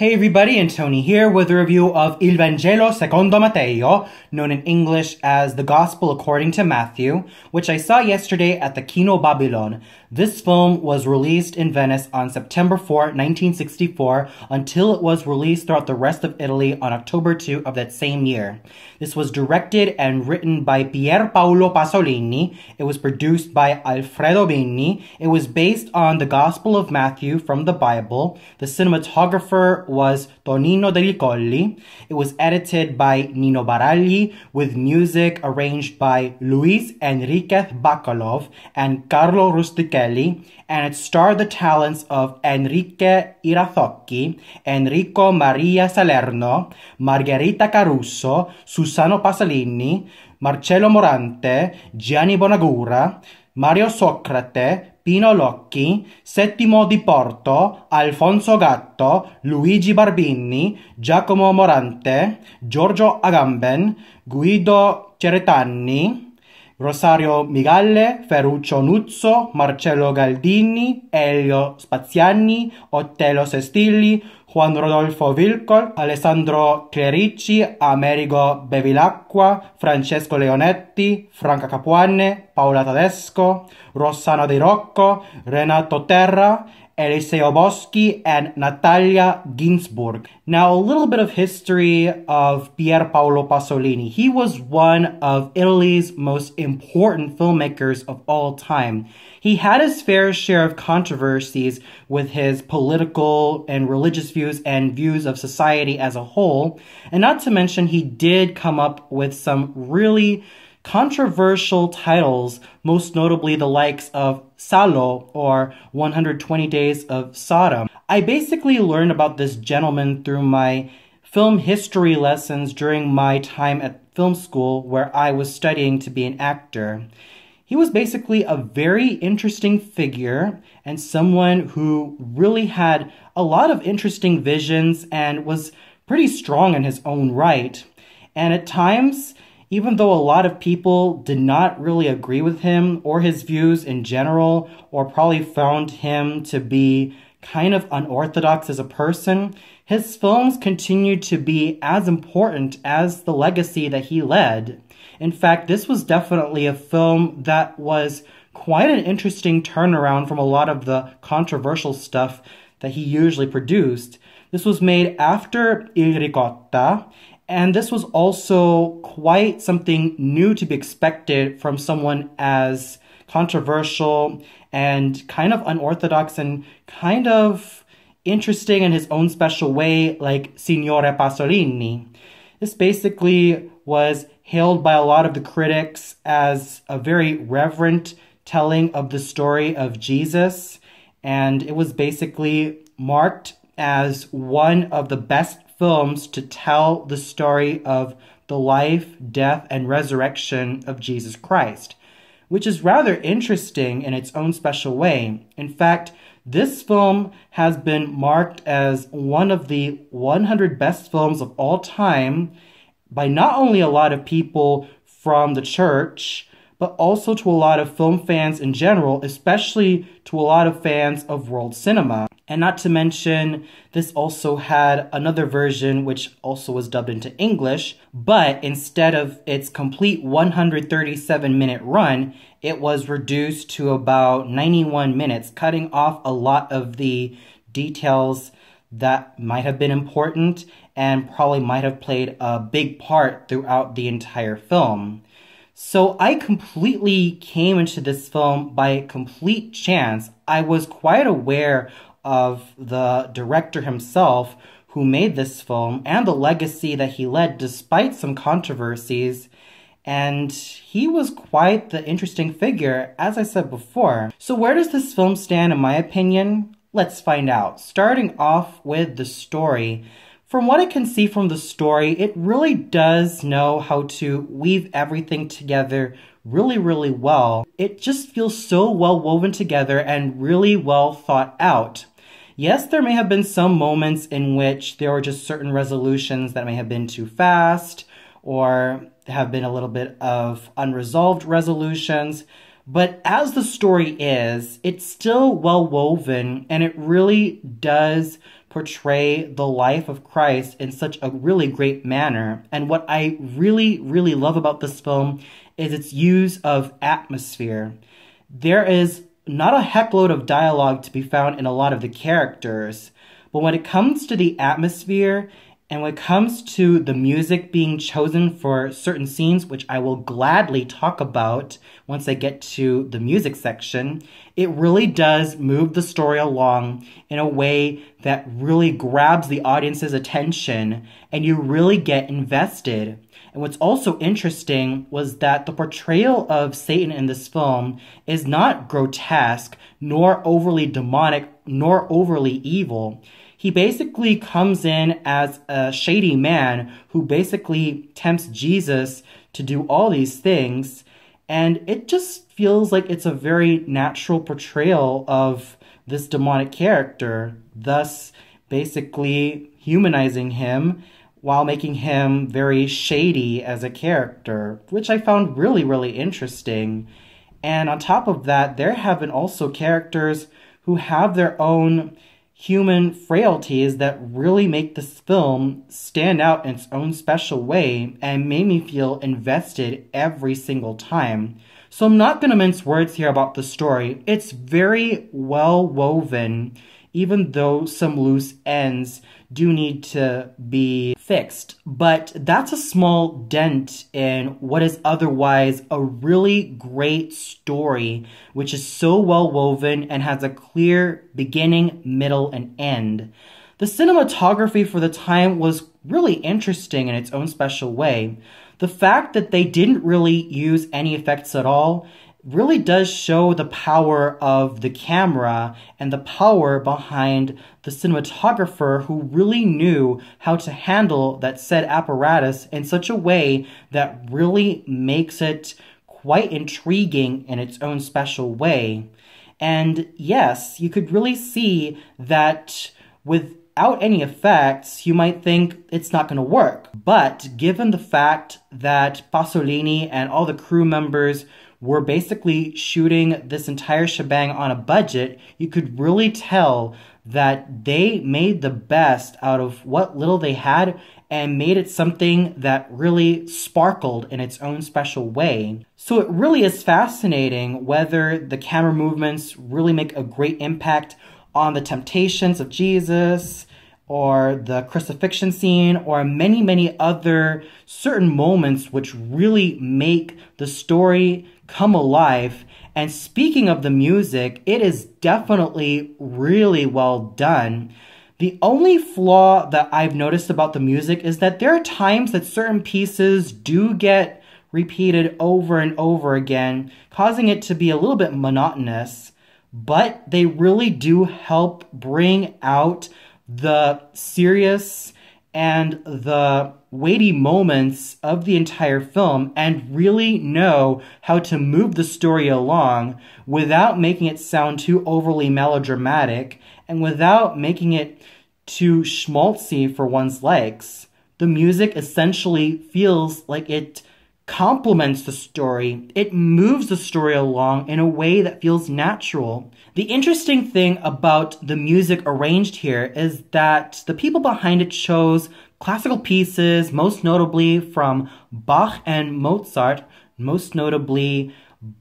Hey everybody, and Tony here with a review of Il Vangelo Secondo Matteo, known in English as The Gospel According to Matthew, which I saw yesterday at the Kino Babylon. This film was released in Venice on September 4, 1964, until it was released throughout the rest of Italy on October 2 of that same year. This was directed and written by Pier Paolo Pasolini. It was produced by Alfredo Bini. It was based on the Gospel of Matthew from the Bible. The cinematographer was Tonino Delli Colli. It was edited by Nino Baragli, with music arranged by Luis Enriquez Bacalov and Carlo Rustichelli, and it starred the talents of Enrique Irazoqui, Enrico Maria Salerno, Margherita Caruso, Susano Pasolini, Marcello Morante, Gianni Bonagura, Mario Socrate, Pino Locchi, Settimo Di Porto, Alfonso Gatto, Luigi Barbini, Giacomo Morante, Giorgio Agamben, Guido Ceretani, Rosario Migalle, Ferruccio Nuzzo, Marcello Galdini, Elio Spaziani, Otello Sestili, Juan Rodolfo Vilcol, Alessandro Clerici, Amerigo Bevilacqua, Francesco Leonetti, Franca Capuane, Paola Tedesco, Rossana Di Rocco, Renato Terra, Eliseo Boschi, and Natalia Ginsburg. Now, a little bit of history of Pier Paolo Pasolini. He was one of Italy's most important filmmakers of all time. He had his fair share of controversies with his political and religious views and views of society as a whole. And not to mention, he did come up with some really controversial titles, most notably the likes of Salo or 120 Days of Sodom. I basically learned about this gentleman through my film history lessons during my time at film school, where I was studying to be an actor. He was basically a very interesting figure and someone who really had a lot of interesting visions and was pretty strong in his own right. And at times, even though a lot of people did not really agree with him or his views in general, or probably found him to be kind of unorthodox as a person, his films continued to be as important as the legacy that he led. In fact, this was definitely a film that was quite an interesting turnaround from a lot of the controversial stuff that he usually produced. This was made after La Ricotta, and this was also quite something new to be expected from someone as controversial and kind of unorthodox and kind of interesting in his own special way, like Signore Pasolini. This basically was hailed by a lot of the critics as a very reverent telling of the story of Jesus, and it was basically marked as one of the best films to tell the story of the life, death, and resurrection of Jesus Christ, which is rather interesting in its own special way. In fact, this film has been marked as one of the 100 best films of all time by not only a lot of people from the church, but also to a lot of film fans in general, especially to a lot of fans of world cinema. And not to mention, this also had another version which also was dubbed into English, but instead of its complete 137-minute run, it was reduced to about 91 minutes, cutting off a lot of the details that might have been important and probably might have played a big part throughout the entire film. So I completely came into this film by complete chance. I was quite aware of the director himself who made this film and the legacy that he led despite some controversies, and he was quite the interesting figure, as I said before. So where does this film stand in my opinion? Let's find out. Starting off with the story. From what I can see from the story, it really does know how to weave everything together really, really well. It just feels so well woven together and really well thought out. Yes, there may have been some moments in which there were just certain resolutions that may have been too fast or have been a little bit of unresolved resolutions, but as the story is, it's still well woven and it really does portray the life of Christ in such a really great manner. And what I really, really love about this film is its use of atmosphere. There is not a heckload of dialogue to be found in a lot of the characters, but when it comes to the atmosphere and when it comes to the music being chosen for certain scenes, which I will gladly talk about once I get to the music section, it really does move the story along in a way that really grabs the audience's attention, and you really get invested. And what's also interesting was that the portrayal of Satan in this film is not grotesque, nor overly demonic, nor overly evil. He basically comes in as a shady man who basically tempts Jesus to do all these things, and it just feels like it's a very natural portrayal of this demonic character, thus basically humanizing him while making him very shady as a character, which I found really, really interesting. And on top of that, there have been also characters who have their own human frailties that really make this film stand out in its own special way and made me feel invested every single time. So I'm not going to mince words here about the story. It's very well woven, even though some loose ends do need to be fixed. But that's a small dent in what is otherwise a really great story, which is so well woven and has a clear beginning, middle, and end. The cinematography for the time was really interesting in its own special way. The fact that they didn't really use any effects at all really does show the power of the camera and the power behind the cinematographer, who really knew how to handle that said apparatus in such a way that really makes it quite intriguing in its own special way. And yes, you could really see that without any effects, you might think it's not going to work. But given the fact that Pasolini and all the crew members were basically shooting this entire shebang on a budget, you could really tell that they made the best out of what little they had and made it something that really sparkled in its own special way. So it really is fascinating whether the camera movements really make a great impact on the temptations of Jesus, or the crucifixion scene, or many, many other certain moments which really make the story come alive. And speaking of the music, it is definitely really well done. The only flaw that I've noticed about the music is that there are times that certain pieces do get repeated over and over again, causing it to be a little bit monotonous, but they really do help bring out the serious and the weighty moments of the entire film and really know how to move the story along without making it sound too overly melodramatic and without making it too schmaltzy for one's likes. The music essentially feels like it complements the story. It moves the story along in a way that feels natural. The interesting thing about the music arranged here is that the people behind it chose classical pieces, most notably from Bach and Mozart, most notably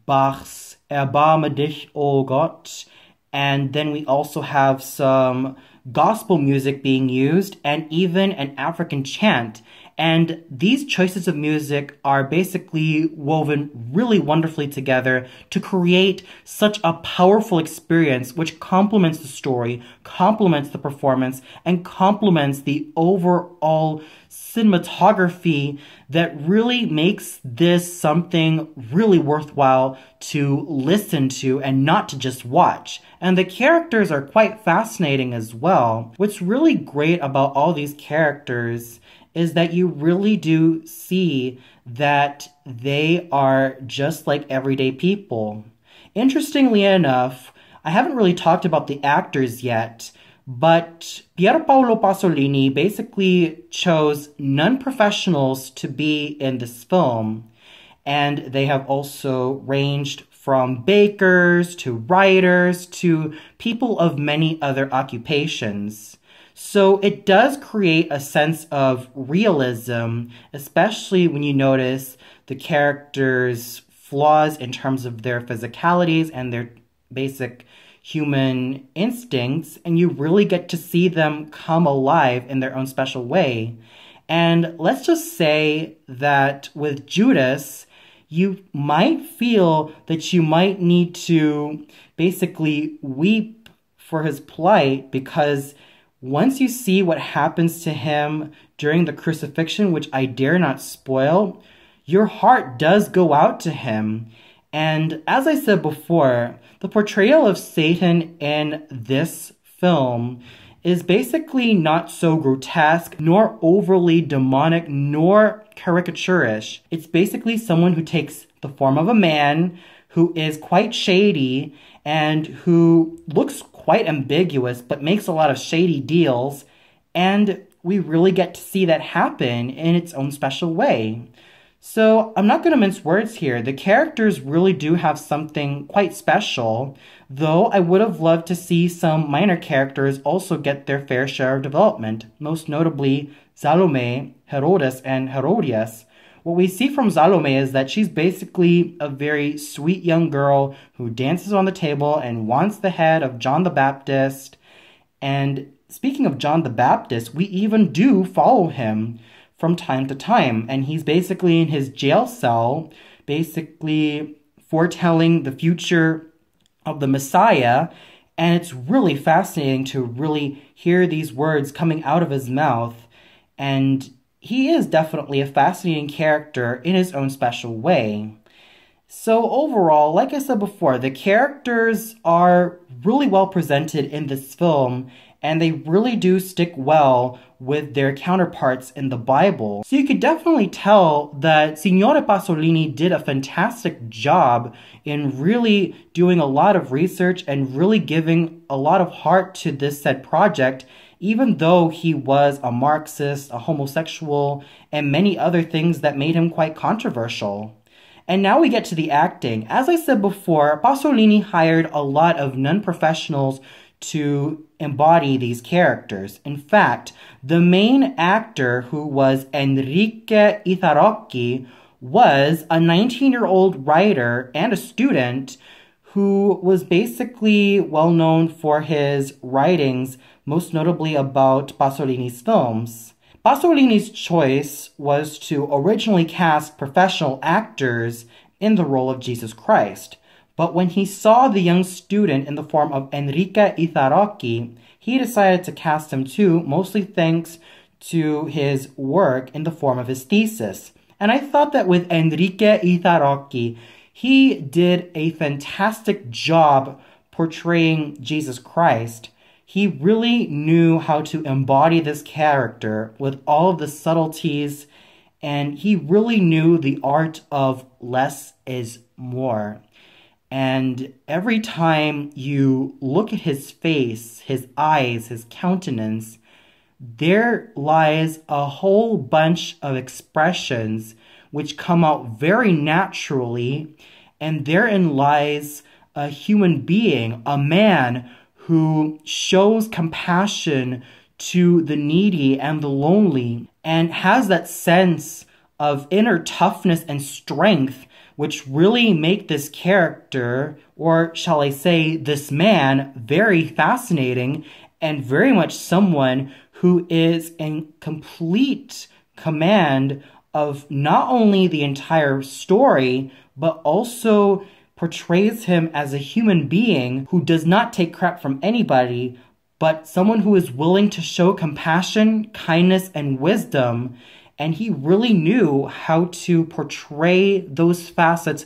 Bach's Erbarme dich, oh Gott, and then we also have some gospel music being used and even an African chant. And these choices of music are basically woven really wonderfully together to create such a powerful experience which complements the story, complements the performance, and complements the overall cinematography that really makes this something really worthwhile to listen to and not to just watch. And the characters are quite fascinating as well. What's really great about all these characters is that you really do see that they are just like everyday people. Interestingly enough, I haven't really talked about the actors yet, but Pier Paolo Pasolini basically chose non-professionals to be in this film, and they have also ranged from bakers to writers to people of many other occupations. So it does create a sense of realism, especially when you notice the characters' flaws in terms of their physicalities and their basic human instincts, and you really get to see them come alive in their own special way. And let's just say that with Judas, you might feel that you might need to basically weep for his plight, because once you see what happens to him during the crucifixion, which I dare not spoil, your heart does go out to him. And as I said before, the portrayal of Satan in this film is basically not so grotesque, nor overly demonic, nor caricaturish. It's basically someone who takes the form of a man, who is quite shady, and who looks quite ambiguous, but makes a lot of shady deals. And we really get to see that happen in its own special way. So I'm not going to mince words here. The characters really do have something quite special, though I would have loved to see some minor characters also get their fair share of development, most notably Salome, Herodes, and Herodias. What we see from Salome is that she's basically a very sweet young girl who dances on the table and wants the head of John the Baptist. And speaking of John the Baptist, we even do follow him from time to time, and he's basically in his jail cell, basically foretelling the future of the Messiah, and it's really fascinating to really hear these words coming out of his mouth, and he is definitely a fascinating character in his own special way. So overall, like I said before, the characters are really well presented in this film, and they really do stick well with their counterparts in the Bible. So you could definitely tell that Signore Pasolini did a fantastic job in really doing a lot of research and really giving a lot of heart to this said project, even though he was a Marxist, a homosexual, and many other things that made him quite controversial. And now we get to the acting. As I said before, Pasolini hired a lot of non-professionals to embody these characters. In fact, the main actor, who was Enrique Irazoqui, was a 19-year-old writer and a student who was basically well known for his writings, most notably about Pasolini's films. Pasolini's choice was to originally cast professional actors in the role of Jesus Christ. But when he saw the young student in the form of Enrique Irazoqui, he decided to cast him too, mostly thanks to his work in the form of his thesis. And I thought that with Enrique Irazoqui, he did a fantastic job portraying Jesus Christ. He really knew how to embody this character with all of the subtleties, and he really knew the art of less is more. And every time you look at his face, his eyes, his countenance, there lies a whole bunch of expressions which come out very naturally, and therein lies a human being, a man who shows compassion to the needy and the lonely, and has that sense of inner toughness and strength which really make this character, or shall I say, this man, very fascinating and very much someone who is in complete command of not only the entire story, but also portrays him as a human being who does not take crap from anybody, but someone who is willing to show compassion, kindness, and wisdom. And he really knew how to portray those facets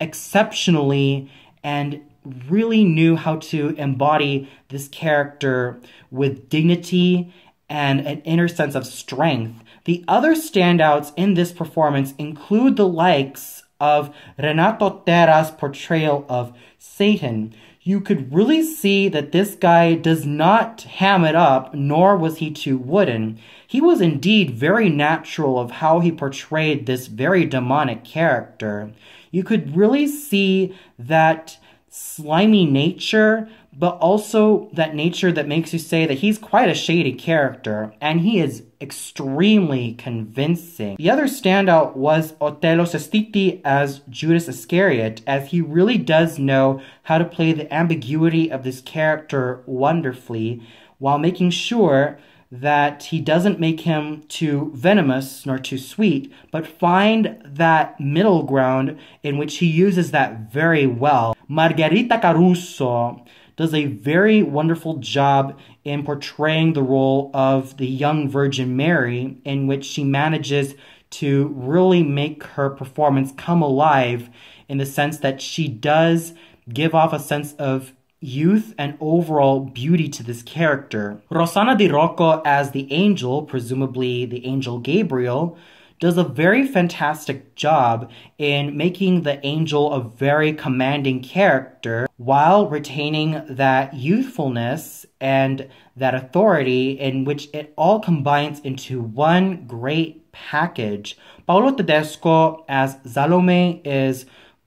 exceptionally, and really knew how to embody this character with dignity and an inner sense of strength. The other standouts in this performance include the likes of Renato Terra's portrayal of Satan. You could really see that this guy does not ham it up, nor was he too wooden. He was indeed very natural of how he portrayed this very demonic character. You could really see that slimy nature, but also that nature that makes you say that he's quite a shady character, and he is extremely convincing. The other standout was Otello Sestili as Judas Iscariot, as he really does know how to play the ambiguity of this character wonderfully, while making sure that he doesn't make him too venomous nor too sweet, but find that middle ground in which he uses that very well. Margherita Caruso does a very wonderful job in portraying the role of the young Virgin Mary, in which she manages to really make her performance come alive, in the sense that she does give off a sense of youth and overall beauty to this character. Rossana Di Rocco as the angel, presumably the angel Gabriel, does a very fantastic job in making the angel a very commanding character while retaining that youthfulness and that authority, in which it all combines into one great package. Paola Tedesco as Salome is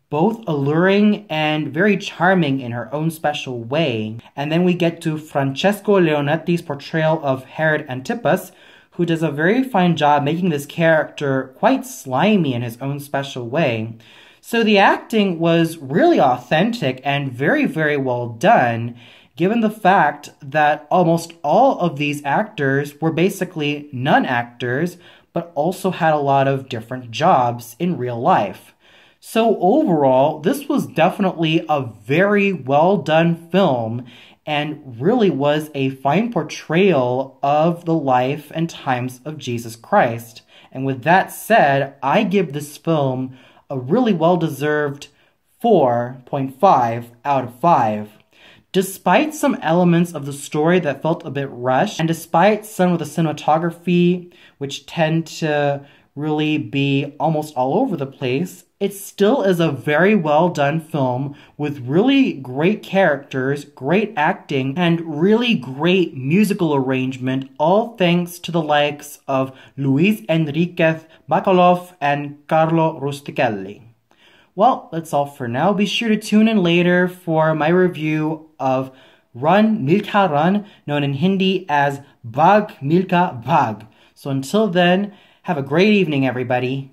both alluring and very charming in her own special way. And then we get to Francesco Leonetti's portrayal of Herod Antipas, who does a very fine job making this character quite slimy in his own special way. So the acting was really authentic and very, very well done, given the fact that almost all of these actors were basically non-actors, but also had a lot of different jobs in real life. So overall, this was definitely a very well done film, and really was a fine portrayal of the life and times of Jesus Christ. And with that said, I give this film a really well deserved 4.5 out of 5. Despite some elements of the story that felt a bit rushed, and despite some of the cinematography, which tend to really be almost all over the place, it still is a very well done film with really great characters, great acting, and really great musical arrangement, all thanks to the likes of Luis Enriquez Bacalov and Carlo Rustichelli. Well, that's all for now. Be sure to tune in later for my review of Run Milka Run, known in Hindi as Bhaag Milka Bhaag. So until then, have a great evening, everybody.